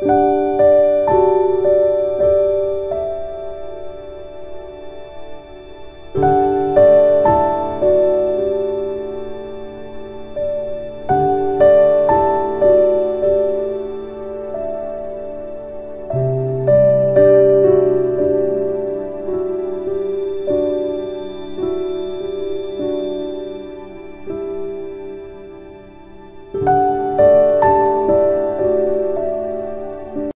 down